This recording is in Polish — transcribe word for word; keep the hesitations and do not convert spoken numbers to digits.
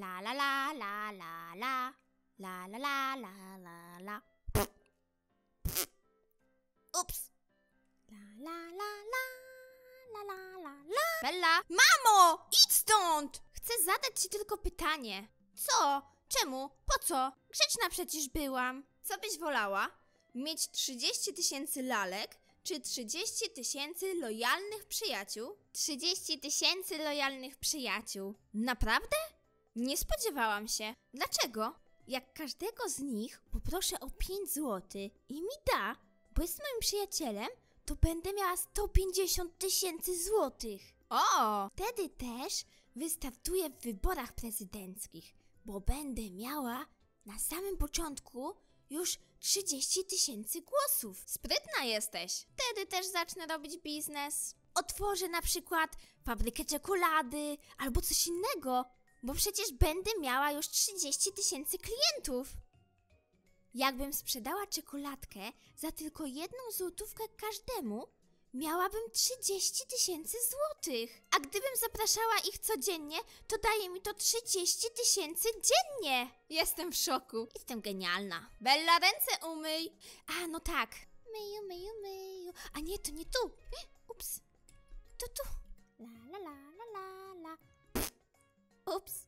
La la la la la la. La la la la la la. Ups. La la la la. La la la la. Bella! Mamo! Idź stąd! Chcę zadać ci tylko pytanie. Co? Czemu? Po co? Grzeczna przecież byłam. Co byś wolała? Mieć trzydzieści tysięcy lalek, czy trzydzieści tysięcy lojalnych przyjaciół? trzydzieści tysięcy lojalnych przyjaciół. Naprawdę? Nie spodziewałam się. Dlaczego? Jak każdego z nich poproszę o pięć złotych i mi da, bo jest moim przyjacielem, to będę miała sto pięćdziesiąt tysięcy złotych. O! Wtedy też wystartuję w wyborach prezydenckich, bo będę miała na samym początku już trzydzieści tysięcy głosów. Sprytna jesteś. Wtedy też zacznę robić biznes. Otworzę na przykład fabrykę czekolady albo coś innego, bo przecież będę miała już trzydzieści tysięcy klientów. Jakbym sprzedała czekoladkę za tylko jedną złotówkę każdemu, miałabym trzydzieści tysięcy złotych. A gdybym zapraszała ich codziennie, to daje mi to trzydzieści tysięcy dziennie. Jestem w szoku. Jestem genialna. Bella, ręce umyj. A, no tak. Myju, myju, myju. A nie, to nie tu. Ups. To tu. La, la, la, la, la, la. Ups.